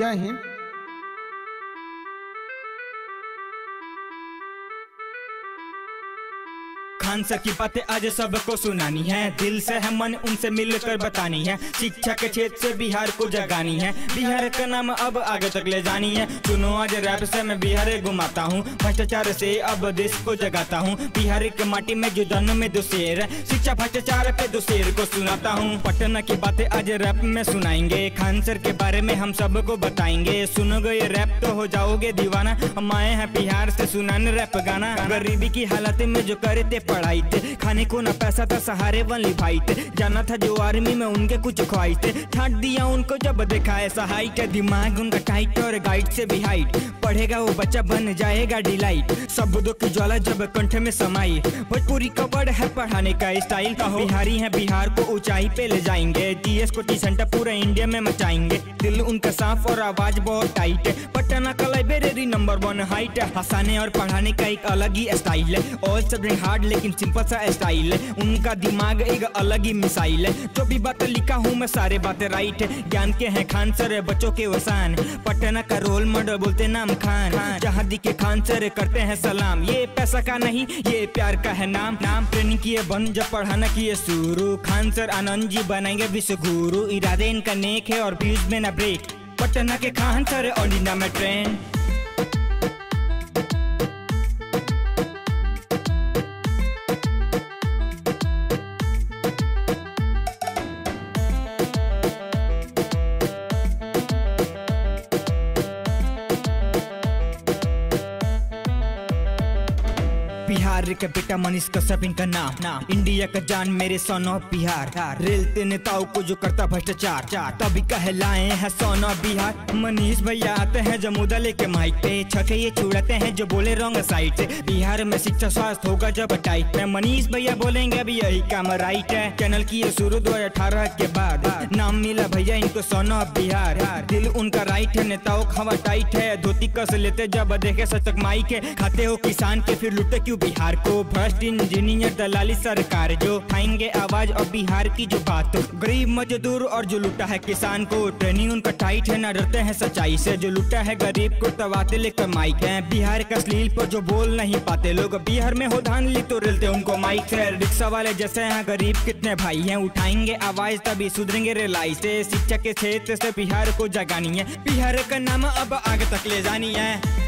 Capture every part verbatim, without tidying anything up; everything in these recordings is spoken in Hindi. जय हिंद। खान सर की बातें आज सबको सुनानी है, दिल से है मन उनसे मिलकर बतानी है, शिक्षा के क्षेत्र से बिहार को जगानी है, बिहार का नाम अब आगे तक ले जानी है। सुनो आज रैप से मैं बिहार घुमाता हूँ, भ्रष्टाचार से अब देश को जगाता हूँ, बिहार के माटी में जुदान में दुशेर, शिक्षा भ्रष्टाचार पे दुशेर को सुनाता हूँ। पटना की बातें आज रैप में सुनाएंगे, खान सर के बारे में हम सबको बताएंगे, सुनोगे ये रैप तो हो जाओगे दीवाना, हम आए हैं बिहार से सुनाने रैप गाना। गरीबी की हालत में जो करे थे पढ़ाई थे, खाने को ना पैसा था सहारे वाली भाई थे, जाना था जो आर्मी में उनके कुछ ख्वाहिश थे, छाट दिया उनको जब देखा ऐसा हाइट, दिमाग उनका टाइट और गाइड से भी हाइट, पढ़ेगा वो बच्चा बन जाएगा डिलाइट, शब्दों की ज्वाला जब कंठ में समाई, भोजपुरी का वर्ड है पढ़ाने का स्टाइल, बिहारी है बिहार को ऊंचाई पे ले जाएंगे, टीएस को टी सेंटर पूरा इंडिया में मचाएंगे, दिल उनका साफ और आवाज बहुत टाइट, पटना का लाइब्रेरी नंबर वन हाइट, हंसाने और पढ़ाने का एक अलग ही स्टाइल है, और सब हार्ड लेकिन सिंपल सा स्टाइल, उनका दिमाग एक अलग ही मिसाइल, जो भी बात लिखा हूँ मैं सारे बातें राइट, ज्ञान के हैं खान सर बच्चों के वसान, पटना का रोल मॉडल बोलते नाम खान, जहाँ दिखे खान सर करते हैं सलाम, ये पैसा का नहीं ये प्यार का है नाम, नाम ट्रेनिंग किए बन जब पढ़ाना किए शुरू, खान सर आनंद जी बनाएंगे विश्व गुरु, इरादे इनका नेक है और व्यूज में न ब्रेक, पटना के खान सर और इंडिया में ट्रेन। बिहार का बेटा मनीष कश्यप इनका नाम, इंडिया का जान मेरे सोना बिहार, रेल के नेताओं को जो करता भ्रष्टाचार, तभी कहलाए हैं सोना बिहार। मनीष भैया आते हैं जो मुद्दा लेके माइक पे, छके ये छुड़ाते हैं जो बोले रॉन्ग साइड से, बिहार में शिक्षा स्वास्थ्य होगा जब टाइट में, मनीष भैया बोलेंगे अभी यही काम राइट है, चैनल की ये शुरू दो हजार अठारह के बाद, नाम मिला भैया इनको सोना बिहार, दिल उनका राइट है, नेताओं का हवा टाइट है, धोती कस लेते जब देखे सचक माइक है, खाते हो किसान के फिर लुटे क्यों बिहार को, भ्रष्ट इंजीनियर दलाली सरकार जो खाएंगे आवाज और बिहार की जो बात, गरीब मजदूर और जो लुटा है किसान को, ट्रेनिंग उनका टाइट है ना डरते हैं सच्चाई से, जो लुटा है गरीब को तवाते लेकर माइक है, बिहार का अश्लील पर जो बोल नहीं पाते लोग, बिहार में हो धान ली तो रेलते उनको माइक है, रिक्शा वाले जैसे हैं गरीब कितने भाई हैं, उठाएंगे आवाज तभी सुधरेंगे रेलाई से, शिक्षा के क्षेत्र से बिहार को जगानी है, बिहार का नाम अब आगे तक ले जानी है।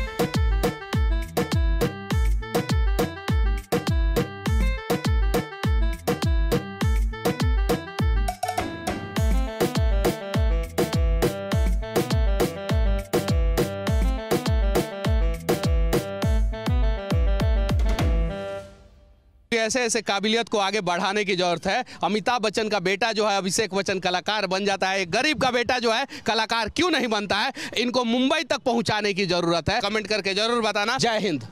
ऐसे ऐसे काबिलियत को आगे बढ़ाने की जरूरत है। अमिताभ बच्चन का बेटा जो है अभिषेक बच्चन कलाकार बन जाता है, गरीब का बेटा जो है कलाकार क्यों नहीं बनता है, इनको मुंबई तक पहुंचाने की जरूरत है। कमेंट करके जरूर बताना। जय हिंद।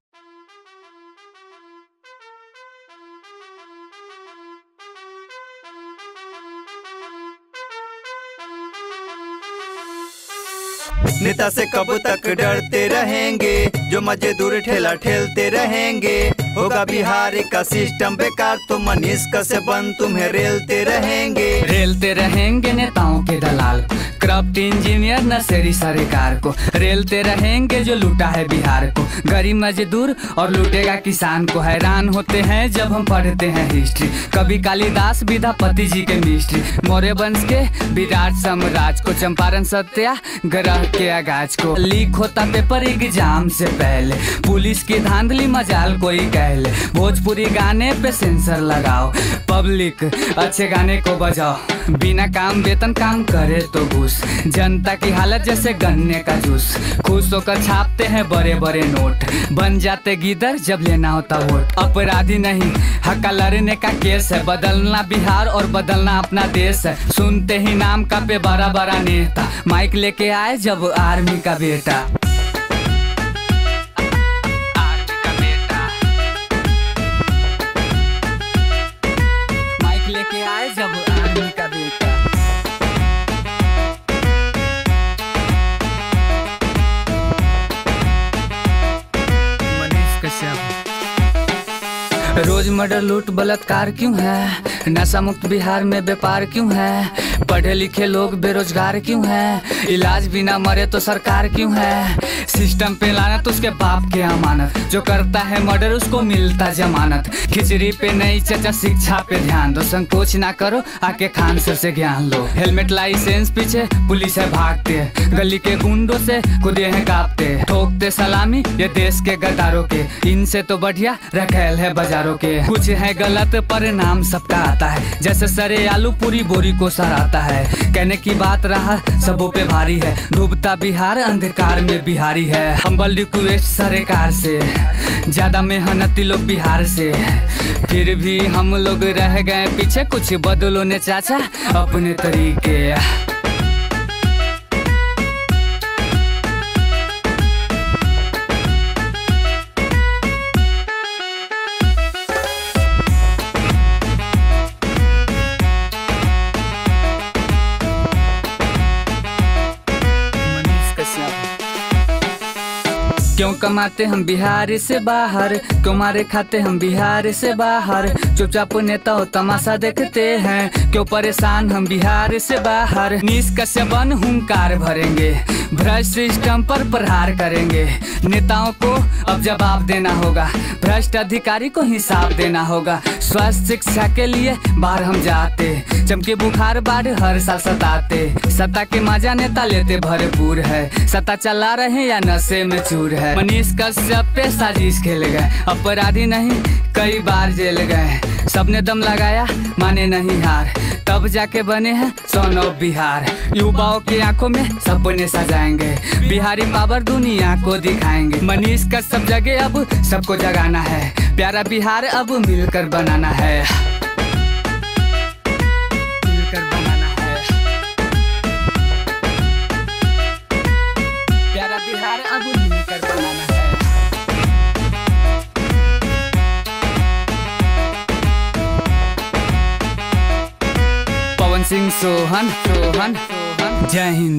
नेता से कब तक डरते रहेंगे, जो मजदूर ठेला ठेलते रहेंगे, होगा बिहार का सिस्टम बेकार, तो मनीष कश्यप बन तुम्हें रेलते रहेंगे, रेलते रहेंगे नेताओं के दलाल, करप्ट इंजीनियर नर्सरी सरकार को, रेलते रहेंगे जो लूटा है बिहार को, गरीब मजदूर और लूटेगा किसान को। हैरान होते हैं जब हम पढ़ते हैं हिस्ट्री, कभी कालीदास विद्यापति जी के मिस्ट्री, मौर्य वंश के विराट साम्राज्य को, चंपारण सत्याग्रह के आगाज को, लीक होता पेपर एग्जाम से पहले, पुलिस की धांधली मजाल कोई कह ले, भोजपुरी गाने पे सेंसर लगाओ, पब्लिक अच्छे गाने को बजाओ, बिना काम वेतन काम करे तो घुस, जनता की हालत जैसे गन्ने का जूस, खुश होकर छापते हैं बड़े बड़े नोट, बन जाते गीदर जब लेना होता वोट, अपराधी नहीं हक्का लड़ने का केस है, बदलना बिहार और बदलना अपना देश है, सुनते ही नाम का पे बड़ा बड़ा नेता, माइक लेके आए जब आर्मी का बेटा, आर्मी का बेटा, माइक लेके आए जब आर्मी का बेटा। रोज रोज मर्डर लूट बलात्कार क्यों है? नशा मुक्त बिहार में व्यापार क्यों है? पढ़े लिखे लोग बेरोजगार क्यों है? इलाज बिना मरे तो सरकार क्यों है? सिस्टम पे लानत उसके बाप के अमानत, जो करता है मर्डर उसको मिलता जमानत। खिचड़ी पे नहीं चचा शिक्षा पे ध्यान दो, संकोच ना करो आके खान सर से ज्ञान लो। हेलमेट लाइसेंस पीछे पुलिस है भागते, गली के गुंडों से खुद है कांपते। ठोकते सलामी ये देश के गद्दारों के, इनसे तो बढ़िया रखेल है बाजारों के। कुछ है गलत पर नाम सबका आता है, जैसे सरे आलू पूरी बोरी को सराता है। कहने की बात रहा सबों पे भारी है, डूबता बिहार अंधकार में बिहारी है। हम्बल रिक्वेस्ट सरकार से, ज्यादा मेहनती लोग बिहार से, फिर भी हम लोग रह गए पीछे। कुछ बदलो ने चाचा अपने तरीके। क्यों कमाते हम बिहार से बाहर, क्यों मारे खाते हम बिहार से बाहर। चुपचाप नेता हो तमाशा देखते हैं, क्यों परेशान हम बिहार से बाहर। मनीष कश्यप हुंकार भरेंगे, भ्रष्ट सिस्टम पर प्रहार करेंगे। नेताओं को अब जवाब देना होगा, भ्रष्ट अधिकारी को हिसाब देना होगा। स्वास्थ्य शिक्षा के लिए बाहर हम जाते, चमके बुखार बाढ़ हर साल सताते। सत्ता के मजा नेता लेते भरपूर है, सत्ता चला रहे या नशे में चूर है। मनीष कश्यप पे साजिश खेल गए, अपराधी नहीं कई बार जेल गए। सबने दम लगाया माने नहीं हार, तब जाके बने हैं सोनो बिहार। युवाओं की आंखों में सपने सजाएंगे, बिहारी पावर दुनिया को दिखाएंगे। मनीष का सब जगह अब सबको जगाना है, प्यारा बिहार अब मिलकर बनाना है। मिलकर बनाना है, प्यारा बिहार अब मिलकर बनाना है। सिंह सोहन सोहन सोहन, जय हिंद।